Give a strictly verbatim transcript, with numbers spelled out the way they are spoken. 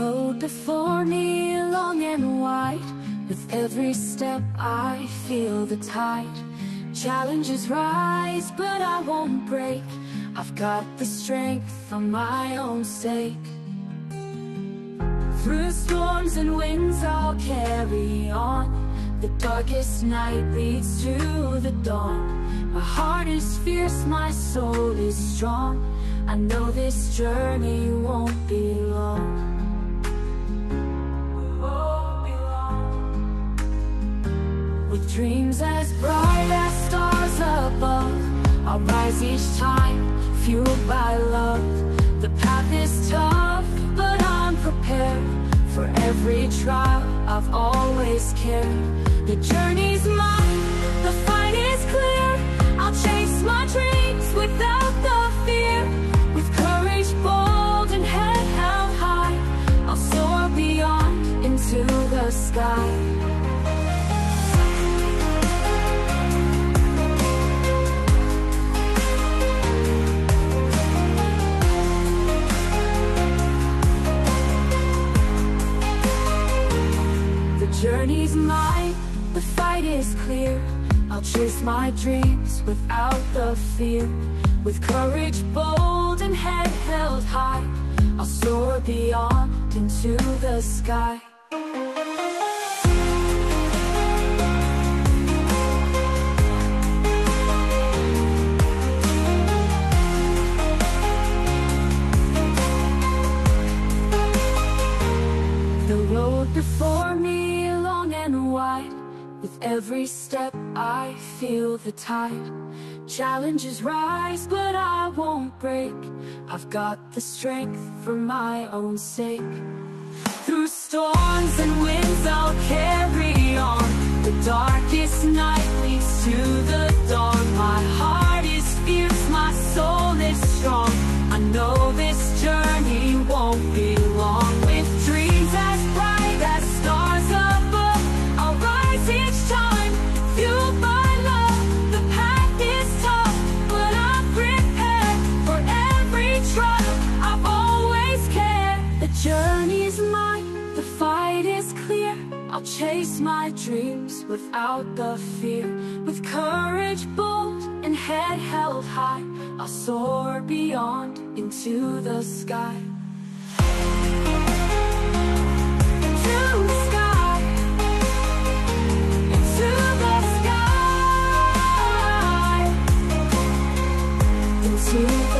road before me, long and wide. With every step I feel the tide. Challenges rise, but I won't break. I've got the strength for my own sake. Through storms and winds I'll carry on. The darkest night leads to the dawn. My heart is fierce, my soul is strong. I know this journey won't be long. With dreams as bright as stars above, I'll rise each time, fueled by love. The path is tough, but I'm prepared for every trial. I've always cared. The journey's mine, the fight is clear. I'll chase my dreams without the fear. With courage bold and head held high, I'll soar beyond into the sky. Journey's mine, the fight is clear. I'll chase my dreams without the fear. With courage bold and head held high, I'll soar beyond into the sky. The road before me, wide. With every step I feel the tide. Challenges rise, but I won't break. I've got the strength for my own sake. Through storms and winds I'll carry on. The darkest night leads to the dawn. My heart is fierce, my soul is strong. I know this journey won't be long. With dreams as bright as stars above, each time, fueled by love. The path is tough, but I'm prepared for every trial. I've always cared. The journey's mine, the fight is clear. I'll chase my dreams without the fear. With courage bold and head held high, I'll soar beyond into the sky. Into the sky. To the sky, into the